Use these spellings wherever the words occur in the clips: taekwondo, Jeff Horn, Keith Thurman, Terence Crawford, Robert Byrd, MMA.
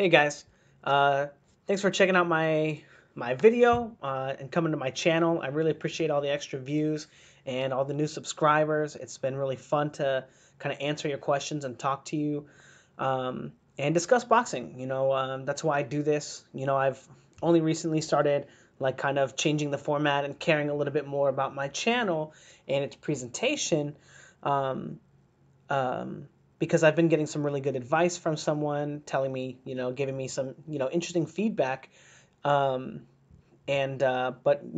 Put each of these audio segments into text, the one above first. Hey guys, thanks for checking out my video and coming to my channel. I really appreciate all the extra views and all the new subscribers. It's been really fun to kind of answer your questions and talk to you and discuss boxing. You know, that's why I do this. You know, I've only recently started like kind of changing the format and caring a little bit more about my channel and its presentation. Because I've been getting some really good advice from someone telling me, you know, giving me some, you know, interesting feedback. But, you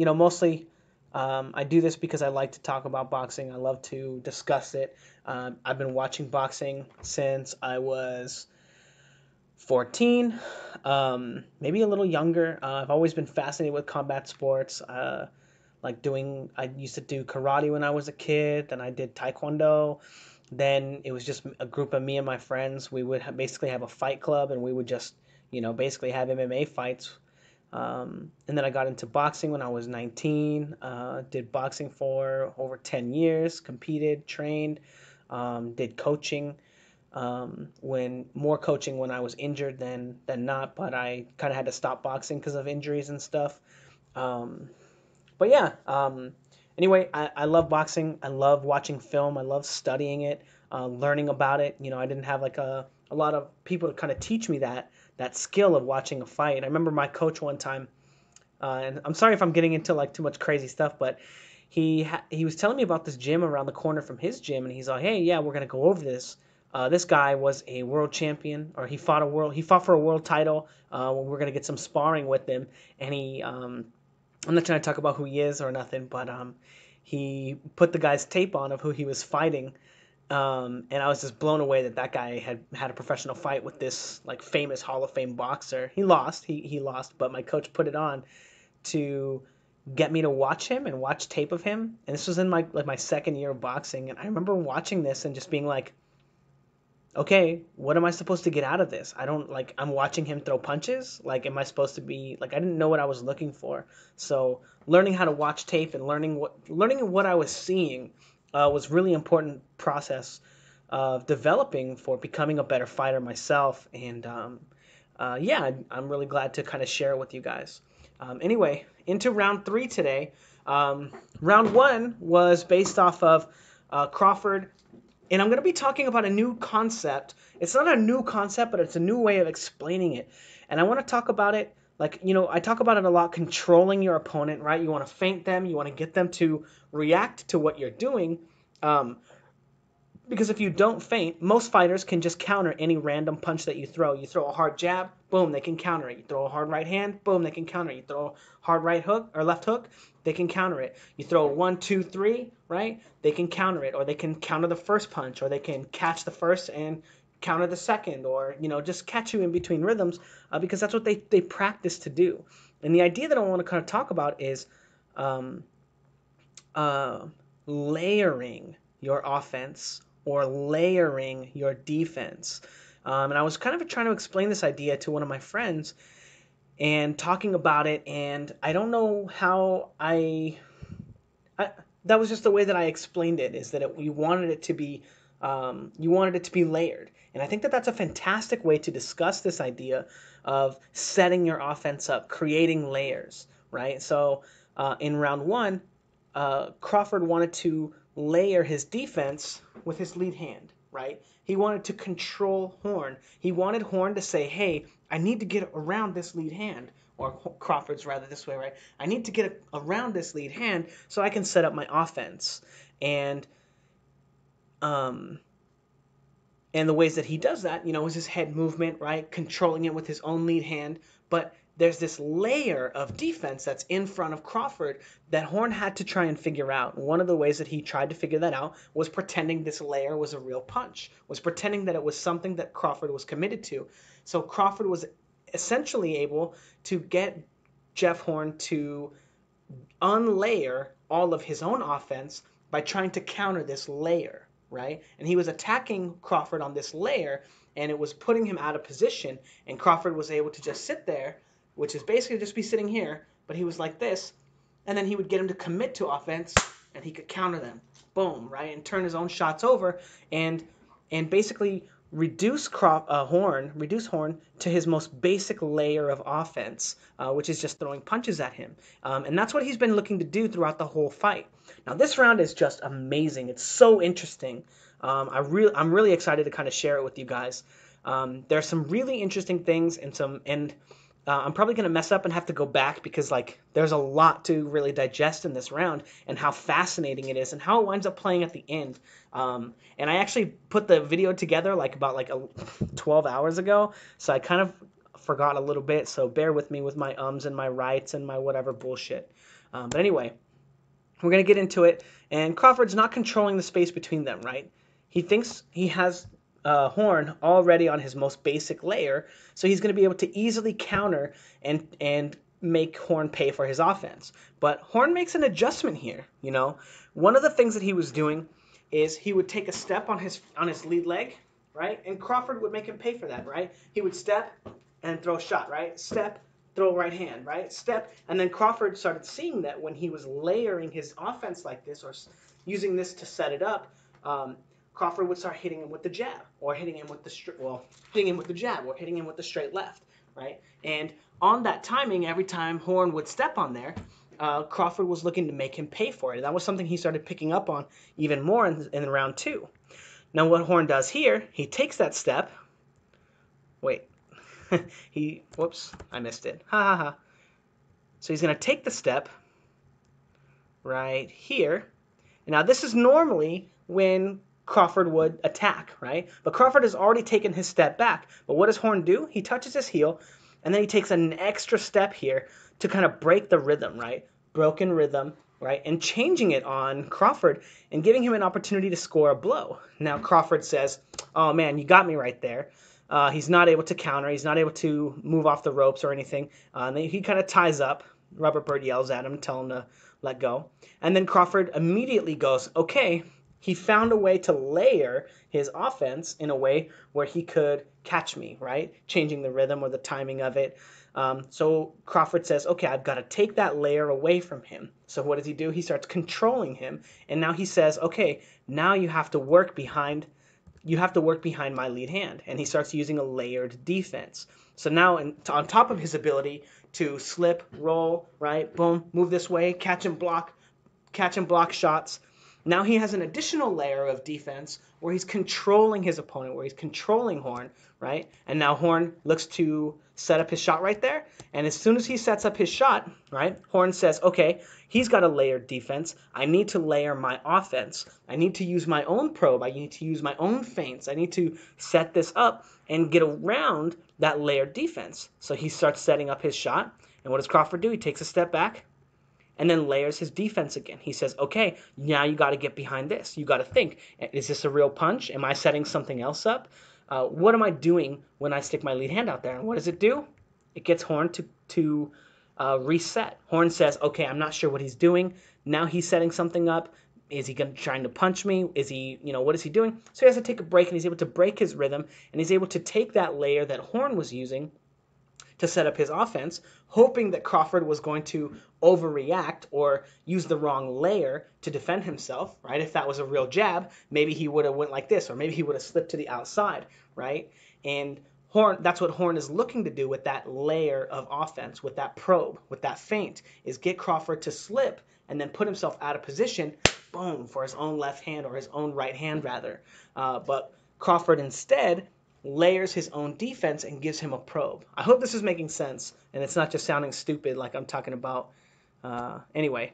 know, mostly I do this because I like to talk about boxing. I love to discuss it. I've been watching boxing since I was 14, maybe a little younger. I've always been fascinated with combat sports. I used to do karate when I was a kid, then I did taekwondo. Then it was just a group of me and my friends. We would basically have a fight club, and we would just, you know, basically have MMA fights. And then I got into boxing when I was 19, did boxing for over 10 years, competed, trained, did coaching, more coaching when I was injured than not, but I kind of had to stop boxing because of injuries and stuff. But yeah, anyway, I love boxing. I love watching film. I love studying it, learning about it. You know, I didn't have like a lot of people to kind of teach me that skill of watching a fight. I remember my coach one time, and I'm sorry if I'm getting into like too much crazy stuff, but he was telling me about this gym around the corner from his gym, and he's like, "Hey, yeah, we're gonna go over this." This guy was a world champion, or he fought for a world title. We're gonna get some sparring with him, and he. I'm not trying to talk about who he is or nothing, but he put the guy's tape on of who he was fighting, and I was just blown away that guy had a professional fight with this like famous Hall of Fame boxer. He lost, he lost, but my coach put it on to get me to watch him and watch tape of him. And this was in my second year of boxing, and I remember watching this and just being like, okay, what am I supposed to get out of this? I'm watching him throw punches. Like, am I supposed to be, like, I didn't know what I was looking for. So learning how to watch tape and learning what I was seeing was really important process of developing for becoming a better fighter myself. And yeah, I'm really glad to kind of share it with you guys. Anyway, into round three today. Round one was based off of Crawford. And I'm going to be talking about a new concept. It's not a new concept, but it's a new way of explaining it. And I want to talk about it, like, you know, I talk about it a lot, controlling your opponent, right? You want to feint them. You want to get them to react to what you're doing. Because if you don't feint, most fighters can just counter any random punch that you throw. You throw a hard jab, boom, they can counter it. You throw a hard right hand, boom, they can counter it. You throw a hard right hook or left hook, they can counter it. You throw a 1, 2, 3, right? They can counter it, or they can counter the first punch, or they can catch the first and counter the second, or, you know, just catch you in between rhythms because that's what they practice to do. And the idea that I want to kind of talk about is layering your offense or layering your defense. And I was kind of trying to explain this idea to one of my friends and talking about it, and I don't know how that was just the way that I explained it, is that you wanted it to be layered. And I think that that's a fantastic way to discuss this idea of setting your offense up, creating layers, right? So in round one, Crawford wanted to layer his defense with his lead hand, right? He wanted to control Horn. He wanted Horn to say, hey, I need to get around this lead hand, or Crawford's rather this way, right? I need to get around this lead hand so I can set up my offense. And the ways that he does that, you know, is his head movement, right? Controlling it with his own lead hand. But there's this layer of defense that's in front of Crawford that Horn had to try and figure out. One of the ways that he tried to figure that out was pretending this layer was a real punch, was pretending that it was something that Crawford was committed to. So Crawford was essentially able to get Jeff Horn to unlayer all of his own offense by trying to counter this layer, right? And he was attacking Crawford on this layer, and it was putting him out of position, and Crawford was able to just sit there, which is basically just be sitting here, but he was like this, and then he would get him to commit to offense, and he could counter them, boom, right, and turn his own shots over, and basically reduce Horn to his most basic layer of offense, which is just throwing punches at him. And that's what he's been looking to do throughout the whole fight. Now, this round is just amazing. It's so interesting. I'm really excited to kind of share it with you guys. There's some really interesting things and I'm probably going to mess up and have to go back because, like, there's a lot to really digest in this round and how fascinating it is and how it winds up playing at the end. And I actually put the video together, like, about, like, 12 hours ago, so I kind of forgot a little bit, so bear with me with my ums and my rights and my whatever bullshit. But anyway, we're going to get into it, and Crawford's not controlling the space between them, right? He thinks he has... Horn already on his most basic layer, so he's going to be able to easily counter and make Horn pay for his offense. But Horn makes an adjustment here, you know. One of the things that he was doing is he would take a step on his lead leg, right? And Crawford would make him pay for that, right? He would step and throw a shot, right? Step, throw right hand, right? Step, and then Crawford started seeing that when he was layering his offense like this or using this to set it up, Crawford would start hitting him with the jab, or hitting him with the straight left, right? And on that timing, every time Horn would step on there, Crawford was looking to make him pay for it. And that was something he started picking up on even more in round two. Now, what Horn does here, he takes that step. Wait, whoops, I missed it. So he's going to take the step right here. Now, this is normally when Crawford would attack, right? But Crawford has already taken his step back. But what does Horn do? He touches his heel, and then he takes an extra step here to kind of break the rhythm, right? Broken rhythm, right? And changing it on Crawford and giving him an opportunity to score a blow. Now Crawford says, oh man, you got me right there. He's not able to counter. He's not able to move off the ropes or anything. And then he kind of ties up. Robert Byrd yells at him, telling him to let go. And then Crawford immediately goes, okay, he found a way to layer his offense in a way where he could catch me, right? Changing the rhythm or the timing of it. So Crawford says, okay, I've got to take that layer away from him. So what does he do? He starts controlling him. And now he says, okay, now you have to work behind my lead hand. And he starts using a layered defense. So now on top of his ability to slip, roll, right? Boom, move this way, catch and block shots. Now he has an additional layer of defense where he's controlling his opponent, where he's controlling Horn, right? And now Horn looks to set up his shot right there. And as soon as he sets up his shot, right, Horn says, okay, he's got a layered defense. I need to layer my offense. I need to use my own probe. I need to use my own feints. I need to set this up and get around that layered defense. So he starts setting up his shot. And what does Crawford do? He takes a step back and then layers his defense again. He says, okay, now you got to get behind this. You got to think, is this a real punch? Am I setting something else up? What am I doing when I stick my lead hand out there? And what does it do? It gets Horn to reset. Horn says, okay, I'm not sure what he's doing. Now he's setting something up. Is he trying to punch me? Is he, you know, what is he doing? So he has to take a break, and he's able to break his rhythm, and he's able to take that layer that Horn was using to set up his offense, hoping that Crawford was going to overreact or use the wrong layer to defend himself, right? If that was a real jab, maybe he would have went like this, or maybe he would have slipped to the outside, right? And Horn, that's what Horn is looking to do with that layer of offense, with that probe, with that feint, is get Crawford to slip and then put himself out of position, boom, for his own left hand or his own right hand, rather. But Crawford instead layers his own defense and gives him a probe. I hope this is making sense, and it's not just sounding stupid like I'm talking about. Anyway,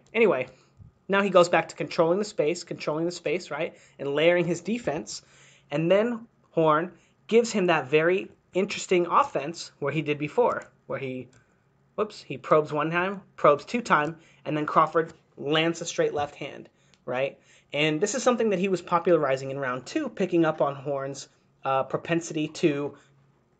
now he goes back to controlling the space, right, and layering his defense, and then Horn gives him that very interesting offense where he did before, where he probes one time, probes two time, and then Crawford lands a straight left hand, right? And this is something that he was popularizing in round two, picking up on Horn's propensity to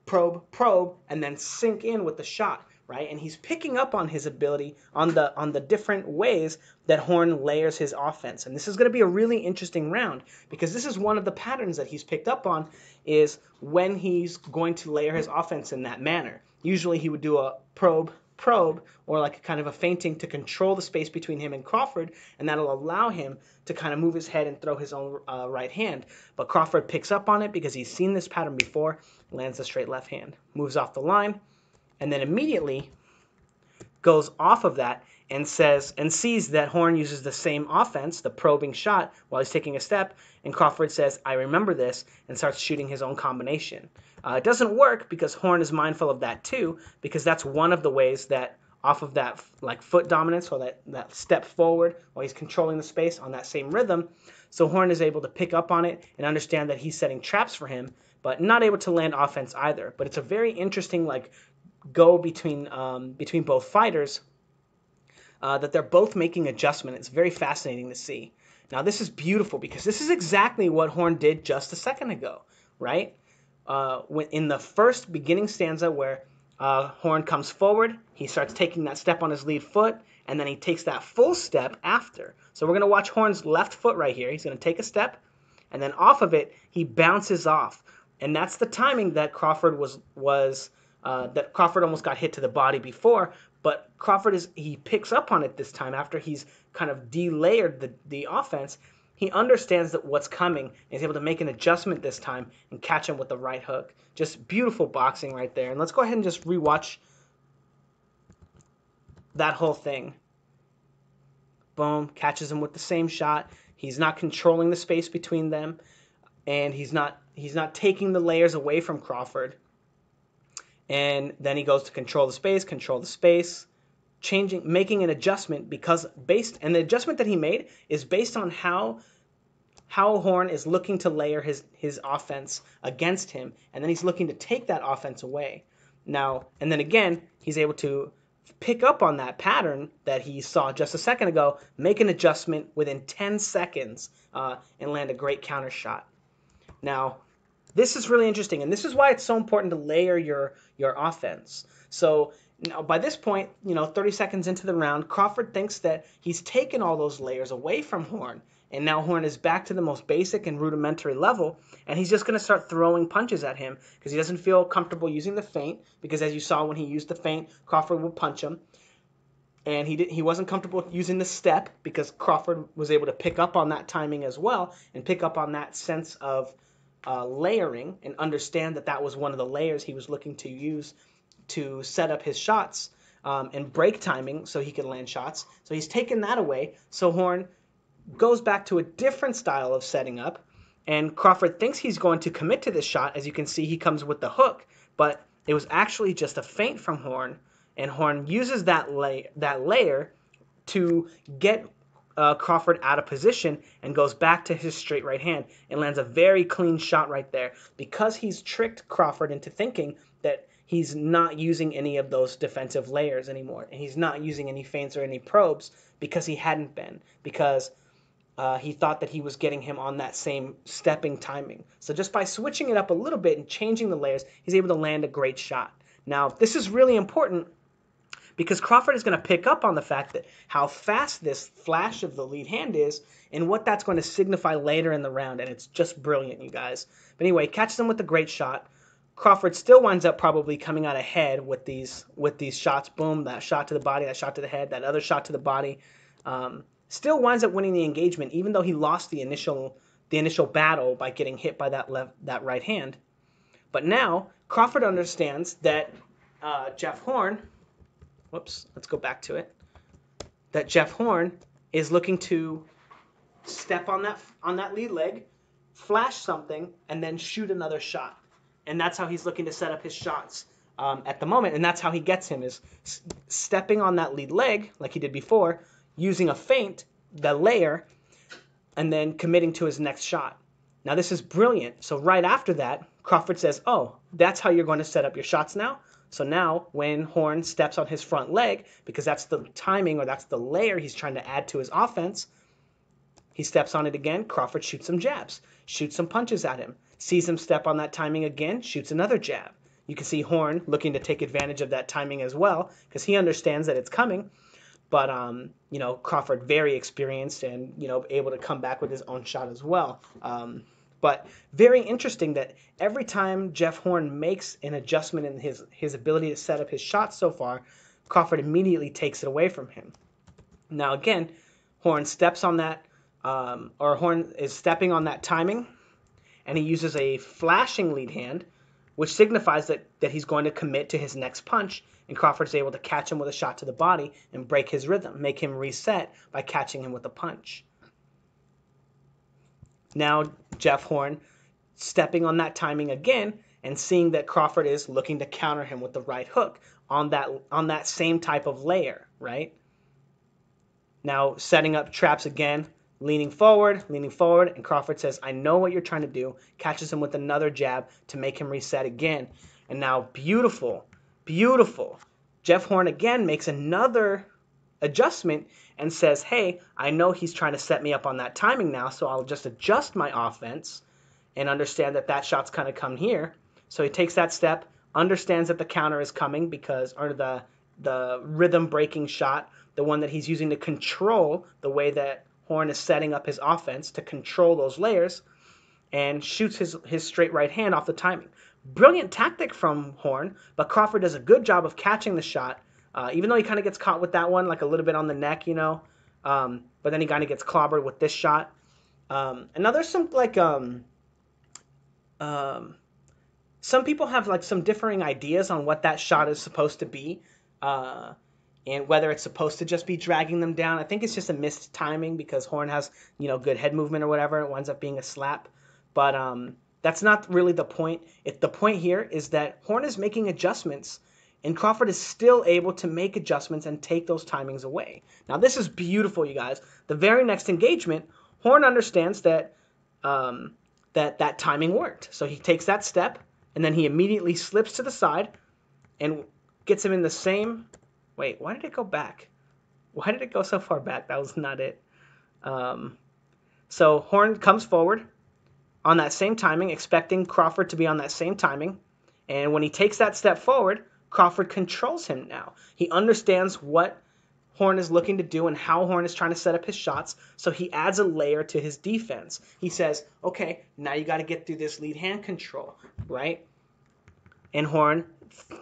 probe, and then sink in with the shot, right? And he's picking up on his ability on the different ways that Horn layers his offense. And this is going to be a really interesting round because this is one of the patterns that he's picked up on is when he's going to layer his offense in that manner. Usually he would do a probe, probe, or like kind of a feinting to control the space between him and Crawford, and that'll allow him to kind of move his head and throw his own right hand. But Crawford picks up on it because he's seen this pattern before, lands the straight left hand, moves off the line, and then immediately goes off of that and says and sees that Horn uses the same offense, the probing shot, while he's taking a step, and Crawford says, "I remember this," and starts shooting his own combination. It doesn't work because Horn is mindful of that too, because that's one of the ways that off of that like foot dominance or that step forward while he's controlling the space on that same rhythm. So Horn is able to pick up on it and understand that he's setting traps for him, but not able to land offense either. But it's a very interesting like go between both fighters, that they're both making adjustment. It's very fascinating to see. Now this is beautiful because this is exactly what Horn did just a second ago, right? In the first beginning stanza where Horn comes forward, he starts taking that step on his lead foot, and then he takes that full step after. So we're going to watch Horn's left foot right here. He's going to take a step, and then off of it, he bounces off. And that's the timing that Crawford that Crawford almost got hit to the body before, but Crawford he picks up on it this time after he's kind of delayered the offense. He understands that what's coming and is able to make an adjustment this time and catch him with the right hook. Just beautiful boxing right there. And let's go ahead and just rewatch that whole thing. Boom, catches him with the same shot. He's not controlling the space between them, and he's not taking the layers away from Crawford. And then he goes to control the space, making an adjustment and the adjustment that he made is based on how Horn is looking to layer his offense against him, and then he's looking to take that offense away. Now, and then again, he's able to pick up on that pattern that he saw just a second ago, make an adjustment within 10 seconds, and land a great counter shot. Now, this is really interesting, and this is why it's so important to layer your offense. So now by this point, 30 seconds into the round, Crawford thinks that he's taken all those layers away from Horn, and now Horn is back to the most basic and rudimentary level, and he's just going to start throwing punches at him because he doesn't feel comfortable using the feint, because as you saw when he used the feint, Crawford would punch him. And he wasn't comfortable using the step because Crawford was able to pick up on that timing as well and pick up on that sense of layering, and understand that that was one of the layers he was looking to use to set up his shots and break timing so he could land shots. So he's taken that away. So Horn goes back to a different style of setting up, and Crawford thinks he's going to commit to this shot. As you can see, he comes with the hook, but it was actually just a feint from Horn, and Horn uses that layer to get Crawford out of position, and goes back to his straight right hand and lands a very clean shot right there, because he's tricked Crawford into thinking that he's not using any of those defensive layers anymore, and he's not using any feints or any probes, because he hadn't been, because he thought that he was getting him on that same stepping timing. So just by switching it up a little bit and changing the layers, he's able to land a great shot. Now this is really important, because Crawford is going to pick up on the fact that how fast this flash of the lead hand is and what that's going to signify later in the round, and it's just brilliant, you guys. But anyway, catches him with a great shot. Crawford still winds up probably coming out ahead with these shots. Boom, that shot to the body, that shot to the head, that other shot to the body. Still winds up winning the engagement, even though he lost the initial battle by getting hit by that right hand. But now Crawford understands that Jeff Horn. Whoops, let's go back to it. That Jeff Horn is looking to step on that lead leg, flash something, and then shoot another shot. And that's how he's looking to set up his shots at the moment. And that's how he gets him, is stepping on that lead leg like he did before, using a feint, the layer, and then committing to his next shot. Now this is brilliant. So right after that, Crawford says, "Oh, that's how you're going to set up your shots now?" So now when Horn steps on his front leg, because that's the timing or that's the layer he's trying to add to his offense, he steps on it again, Crawford shoots some jabs, shoots some punches at him, sees him step on that timing again, shoots another jab. You can see Horn looking to take advantage of that timing as well, because he understands that it's coming. But, Crawford very experienced and, able to come back with his own shot as well. But very interesting that every time Jeff Horn makes an adjustment in his ability to set up his shots so far, Crawford immediately takes it away from him. Now again, Horn steps on that, or Horn is stepping on that timing, and he uses a flashing lead hand, which signifies that he's going to commit to his next punch, and Crawford's able to catch him with a shot to the body and break his rhythm, make him reset by catching him with a punch. Now Jeff Horn stepping on that timing again and seeing that Crawford is looking to counter him with the right hook on that same type of layer, right? Now setting up traps again, leaning forward, and Crawford says, I know what you're trying to do, catches him with another jab to make him reset again. And now beautiful. Jeff Horn again makes another adjustment and says, hey, I know he's trying to set me up on that timing now, so I'll just adjust my offense and understand that shot's kind of come here. So he takes that step, understands that the counter is coming or the rhythm-breaking shot, the one that he's using to control the way that Horn is setting up his offense to control those layers, and shoots his straight right hand off the timing. Brilliant tactic from Horn, but Crawford does a good job of catching the shot, even though he kind of gets caught with that one, like a little bit on the neck, but then he kind of gets clobbered with this shot. And now there's some people have some differing ideas on what that shot is supposed to be, and whether it's supposed to just be dragging them down. I think it's just a missed timing because Horn has, good head movement or whatever. It winds up being a slap, but that's not really the point. The point here is that Horn is making adjustments, and Crawford is still able to make adjustments and take those timings away. Now this is beautiful, you guys. The very next engagement, Horn understands that timing worked. So he takes that step, and then he immediately slips to the side and gets him in the same... Wait, why did it go back? Why did it go so far back? That was not it. So Horn comes forward on that same timing, expecting Crawford to be on that same timing. And when he takes that step forward, Crawford controls him now. He understands what Horn is looking to do and how Horn is trying to set up his shots, so he adds a layer to his defense. He says, okay, now you got to get through this lead hand control, right? And Horn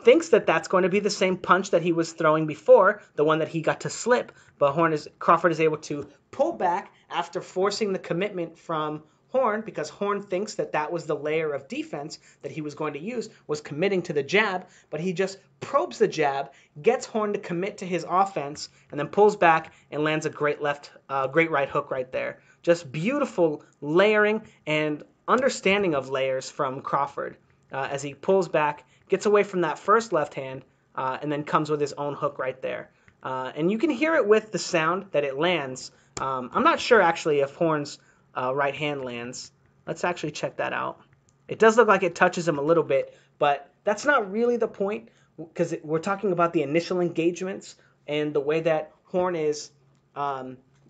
thinks that that's going to be the same punch that he was throwing before, the one that he got to slip, but Crawford is able to pull back after forcing the commitment from Horn, because Horn thinks that was the layer of defense that he was going to use, was committing to the jab, but he just probes the jab, gets Horn to commit to his offense, and then pulls back and lands a great right hook right there. Just beautiful layering and understanding of layers from Crawford as he pulls back, gets away from that first left hand, and then comes with his own hook right there. And you can hear it with the sound that it lands. I'm not sure actually if Horn's right hand lands. Let's actually check that out. It does look like it touches him a little bit, but that's not really the point, because we're talking about the initial engagements and the way that Horn is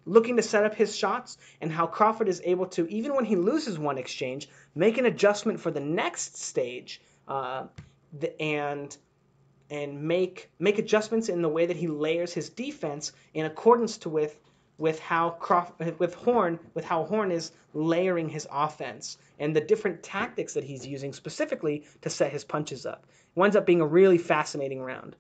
looking to set up his shots, and how Crawford is able to, even when he loses one exchange, make an adjustment for the next stage and make adjustments in the way that he layers his defense in accordance to with how Horn is layering his offense and the different tactics that he's using specifically to set his punches up. It winds up being a really fascinating round.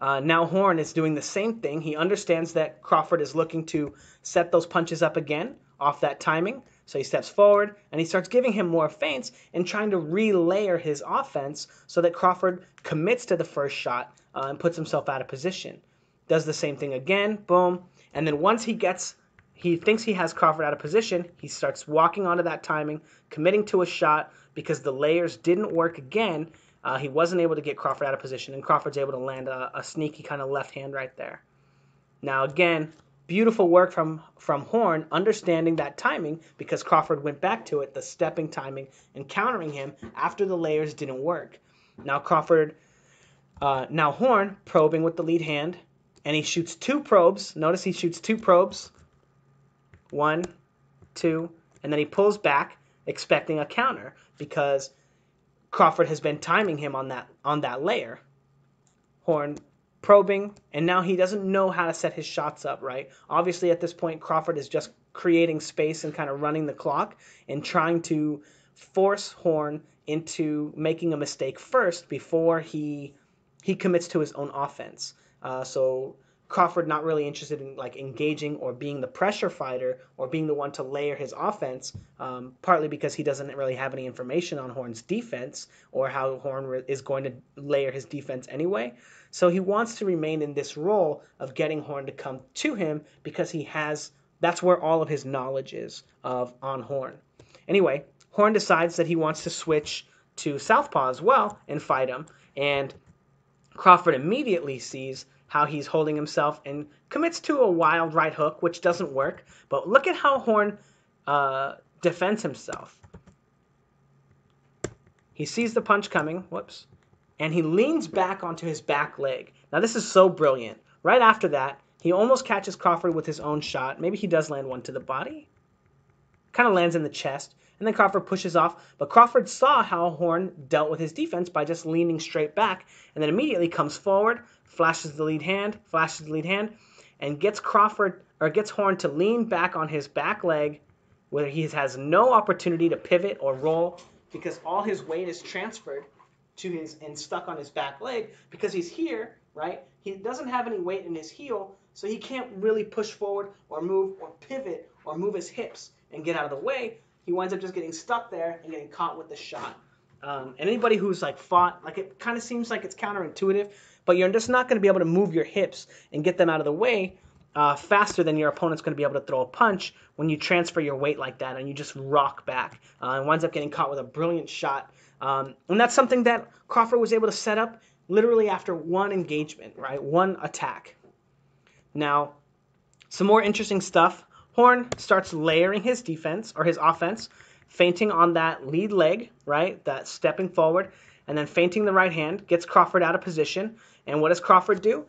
Now Horn is doing the same thing. He understands that Crawford is looking to set those punches up again off that timing. So he steps forward and he starts giving him more feints and trying to relayer his offense so that Crawford commits to the first shot and puts himself out of position. Does the same thing again, boom. And then once he thinks he has Crawford out of position, he starts walking onto that timing, committing to a shot because the layers didn't work again. He wasn't able to get Crawford out of position, and Crawford's able to land a sneaky kind of left hand right there. Now again, beautiful work from Horn, understanding that timing because Crawford went back to it, the stepping timing, and countering him after the layers didn't work. Now Horn probing with the lead hand, and he shoots two probes. Notice he shoots two probes. One, two, and then he pulls back expecting a counter because Crawford has been timing him on that layer. Horn probing, and now he doesn't know how to set his shots up, right? Obviously at this point Crawford is just creating space and kind of running the clock and trying to force Horn into making a mistake first before he he commits to his own offense. So Crawford not really interested in like engaging or being the pressure fighter or being the one to layer his offense, partly because he doesn't really have any information on Horn's defense or how Horn is going to layer his defense anyway. So he wants to remain in this role of getting Horn to come to him because he has, that's where all of his knowledge is of on Horn. Anyway, Horn decides that he wants to switch to Southpaw as well and fight him, and Crawford immediately sees how he's holding himself and commits to a wild right hook, which doesn't work. But look at how Horn defends himself. He sees the punch coming, whoops, and he leans back onto his back leg. Now this is so brilliant. Right after that, he almost catches Crawford with his own shot. Maybe he does land one to the body. Kind of lands in the chest. And then Crawford pushes off, but Crawford saw how Horn dealt with his defense by just leaning straight back, and then immediately comes forward, flashes the lead hand, and gets Horn to lean back on his back leg, where he has no opportunity to pivot or roll because all his weight is transferred to his and stuck on his back leg because he's here, right? He doesn't have any weight in his heel, so he can't really push forward or move or pivot or move his hips and get out of the way. He winds up just getting stuck there and getting caught with the shot. And anybody who's like fought, like it kind of seems like it's counterintuitive, but you're just not going to be able to move your hips and get them out of the way faster than your opponent's going to be able to throw a punch when you transfer your weight like that and you just rock back. And winds up getting caught with a brilliant shot. And that's something that Crawford was able to set up literally after one engagement, right? One attack. Now, some more interesting stuff. Horn starts layering his defense, or his offense, feinting on that lead leg, right, that stepping forward, and then feinting the right hand, gets Crawford out of position. And what does Crawford do?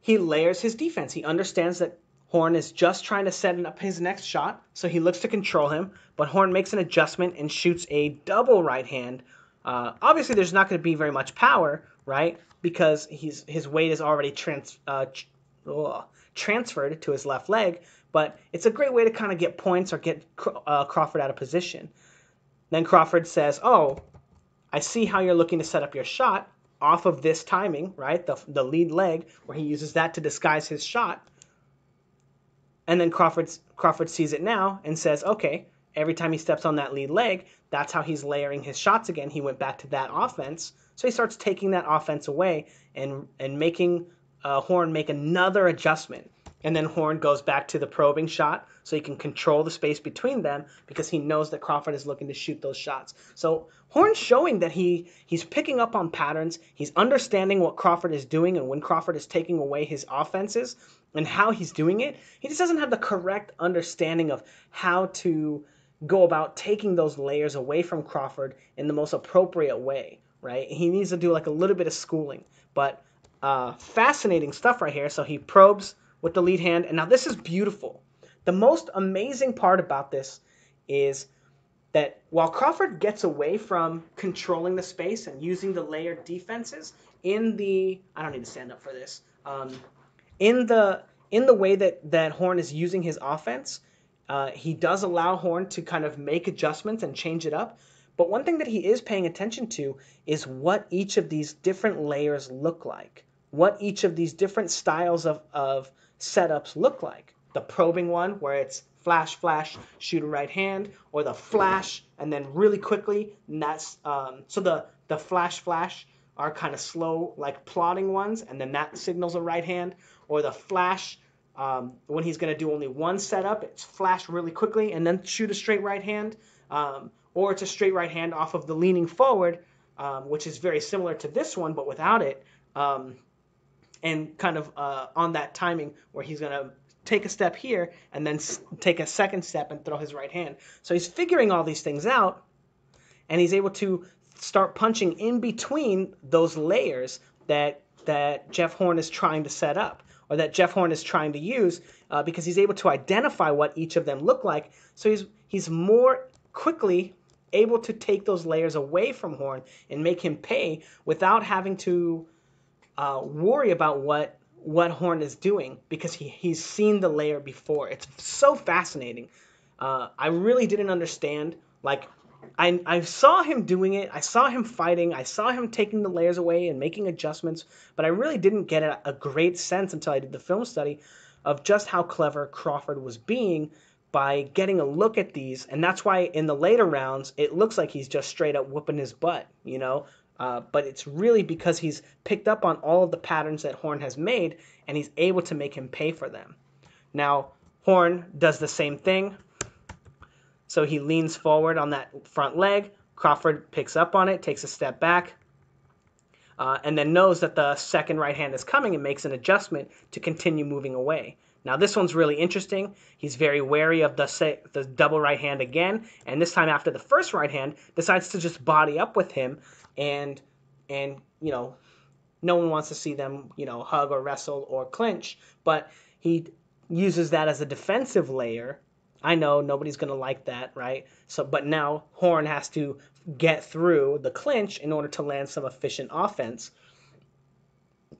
He layers his defense. He understands that Horn is just trying to set up his next shot, so he looks to control him, but Horn makes an adjustment and shoots a double right hand. Obviously, there's not going to be very much power, right, because his weight is already transferred to his left leg, but it's a great way to kind of get points or get Crawford out of position. Then Crawford says, oh, I see how you're looking to set up your shot off of this timing, right? The lead leg, where he uses that to disguise his shot. And then Crawford sees it now and says, okay, every time he steps on that lead leg, that's how he's layering his shots again. He went back to that offense. So he starts taking that offense away and making Horn make another adjustment. And then Horn goes back to the probing shot so he can control the space between them because he knows that Crawford is looking to shoot those shots. So Horn's showing that he's picking up on patterns. He's understanding what Crawford is doing and when Crawford is taking away his offenses and how he's doing it. He just doesn't have the correct understanding of how to go about taking those layers away from Crawford in the most appropriate way, right? He needs to do like a little bit of schooling. But fascinating stuff right here. So he probes with the lead hand, and now this is beautiful. The most amazing part about this is that while Crawford gets away from controlling the space and using the layered defenses in the, I don't need to stand up for this, in the way that Horn is using his offense, he does allow Horn to kind of make adjustments and change it up. But one thing that he is paying attention to is what each of these different layers look like, what each of these different styles of setups look like. The probing one, where it's flash, shoot a right hand, or the flash, and then really quickly, and that's, so the flash are kind of slow, like plodding ones, and then that signals a right hand, or the flash, when he's going to do only one setup, it's flash really quickly, and then shoot a straight right hand, or it's a straight right hand off of the leaning forward, which is very similar to this one, but without it, and kind of on that timing where he's going to take a step here and then take a second step and throw his right hand. So he's figuring all these things out, and he's able to start punching in between those layers that Jeff Horn is trying to set up or that Jeff Horn is trying to use because he's able to identify what each of them look like. So he's more quickly able to take those layers away from Horn and make him pay without having to worry about what Horn is doing because he's seen the layer before. It's so fascinating. I really didn't understand like I saw him doing it. I saw him fighting. I saw him taking the layers away and making adjustments, but I really didn't get a great sense until I did the film study of just how clever Crawford was being by getting a look at these. And that's why in the later rounds, it looks like he's just straight up whooping his butt, you know? But it's really because he's picked up on all of the patterns that Horn has made, and he's able to make him pay for them. Now, Horn does the same thing. So he leans forward on that front leg. Crawford picks up on it, takes a step back, and then knows that the second right hand is coming and makes an adjustment to continue moving away. Now this one's really interesting. He's very wary of the double right hand again, and this time after the first right hand, decides to just body up with him, and you know, no one wants to see them, you know, hug or wrestle or clinch, but he uses that as a defensive layer. I know nobody's going to like that, right? So, but now Horn has to get through the clinch in order to land some efficient offense.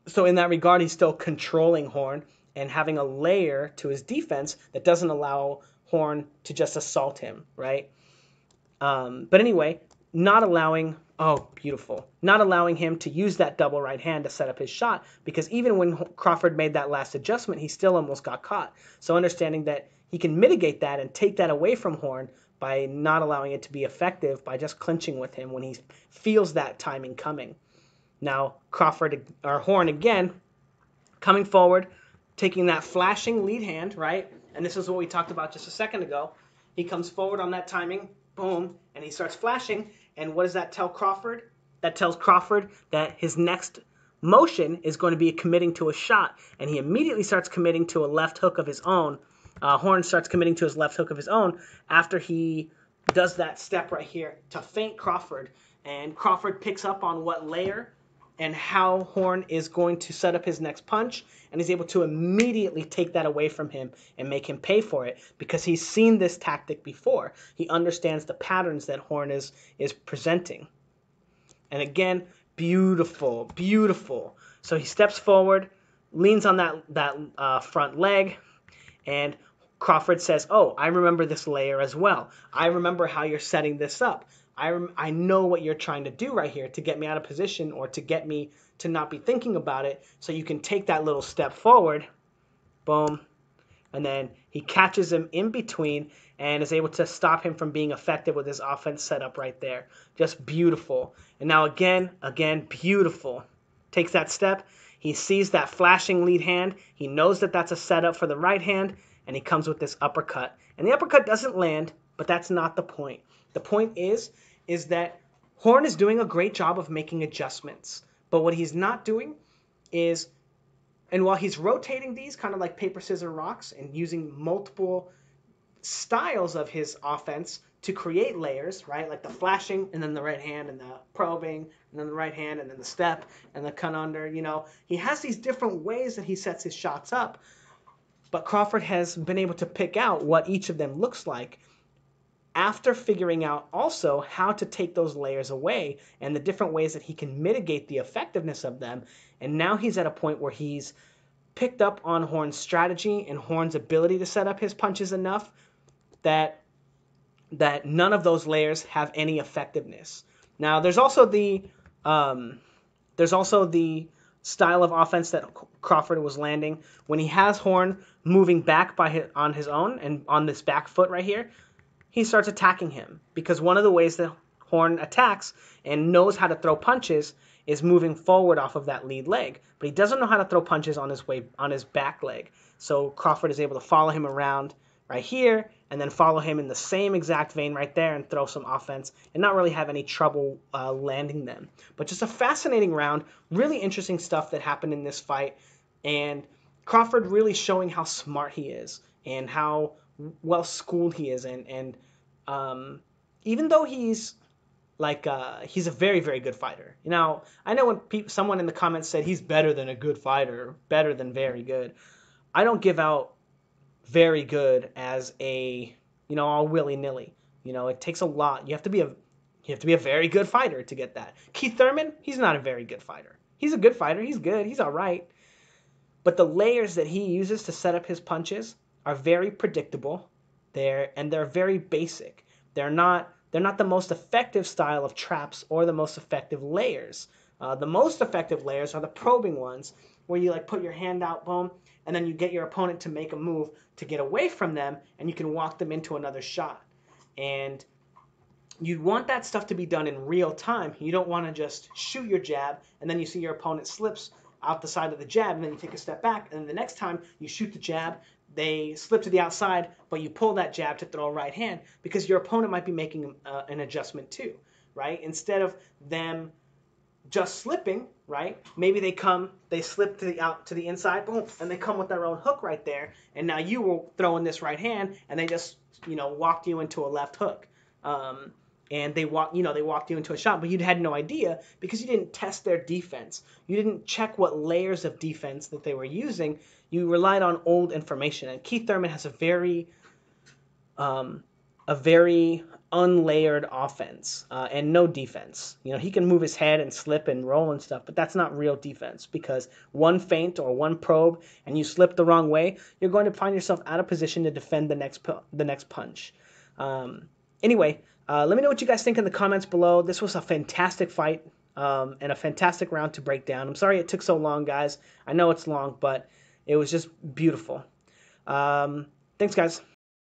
So in that regard, he's still controlling Horn and having a layer to his defense that doesn't allow Horn to just assault him, right? But anyway, not allowing him to use that double right hand to set up his shot, because even when Crawford made that last adjustment, he still almost got caught. So understanding that he can mitigate that and take that away from Horn by not allowing it to be effective by just clinching with him when he feels that timing coming. Now Crawford, or Horn again, coming forward, taking that flashing lead hand, right? And this is what we talked about just a second ago. He comes forward on that timing, boom, and he starts flashing. And what does that tell Crawford? That tells Crawford that his next motion is going to be committing to a shot. And he immediately starts committing to a left hook of his own. Horn starts committing to his left hook of his own after he does that step right here to feint Crawford. And Crawford picks up on what layer and how Horn is going to set up his next punch, and is able to immediately take that away from him and make him pay for it, because he's seen this tactic before. He understands the patterns that Horn is presenting. And again, beautiful, beautiful. So he steps forward, leans on that front leg, and Crawford says, oh, I remember this layer as well. I remember how you're setting this up. I know what you're trying to do right here to get me out of position, or to get me to not be thinking about it, so you can take that little step forward. Boom. And then he catches him in between and is able to stop him from being effective with his offense set up right there. Just beautiful. And now again, beautiful. Takes that step. He sees that flashing lead hand. He knows that that's a setup for the right hand, and he comes with this uppercut. And the uppercut doesn't land, but that's not the point. The point is that Horn is doing a great job of making adjustments. But what he's not doing is, and while he's rotating these kind of like paper, scissors, rocks, and using multiple styles of his offense to create layers, right? Like the flashing, and then the right hand, and the probing, and then the right hand, and then the step, and the cut under, you know. He has these different ways that he sets his shots up. But Crawford has been able to pick out what each of them looks like, after figuring out also how to take those layers away and the different ways that he can mitigate the effectiveness of them. And now he's at a point where he's picked up on Horn's strategy and Horn's ability to set up his punches enough that none of those layers have any effectiveness. Now there's also the style of offense that Crawford was landing when he has Horn moving back on his own and on this back foot right here. He starts attacking him, because one of the ways that Horn attacks and knows how to throw punches is moving forward off of that lead leg, but he doesn't know how to throw punches on his back leg. So Crawford is able to follow him around right here, and then follow him in the same exact vein right there and throw some offense, and not really have any trouble landing them. But just a fascinating round, really interesting stuff that happened in this fight, and Crawford really showing how smart he is and how well-schooled he is, and even though he's a very, very good fighter. You know, I know when someone in the comments said he's better than a good fighter, better than very good. I don't give out very good as a, you know, all willy-nilly. You know, it takes a lot. You have to be a very good fighter to get that. Keith Thurman, he's not a very good fighter. He's a good fighter. He's good. He's all right. But the layers that he uses to set up his punches are very predictable, and they're very basic. They're not they're not the most effective style of traps or the most effective layers. The most effective layers are the probing ones, where you like put your hand out, boom, and then you get your opponent to make a move to get away from them, and you can walk them into another shot. And you'd want that stuff to be done in real time. You don't want to just shoot your jab, and then you see your opponent slips out the side of the jab, and then you take a step back, and then the next time you shoot the jab, they slip to the outside, but you pull that jab to throw a right hand, because your opponent might be making an adjustment too, right? Instead of them just slipping, right? Maybe they come, they slip out to the inside, boom, and they come with their own hook right there, and now you were throwing this right hand, and they just, you know, walked you into a left hook, and they walked you into a shot, but you had no idea because you didn't test their defense. You didn't check what layers of defense that they were using. You relied on old information, and Keith Thurman has a very unlayered offense and no defense. You know, he can move his head and slip and roll and stuff, but that's not real defense, because one feint or one probe and you slip the wrong way, you're going to find yourself out of position to defend the next punch. Anyway, let me know what you guys think in the comments below. This was a fantastic fight and a fantastic round to break down. I'm sorry it took so long, guys. I know it's long, but it was just beautiful. Thanks, guys.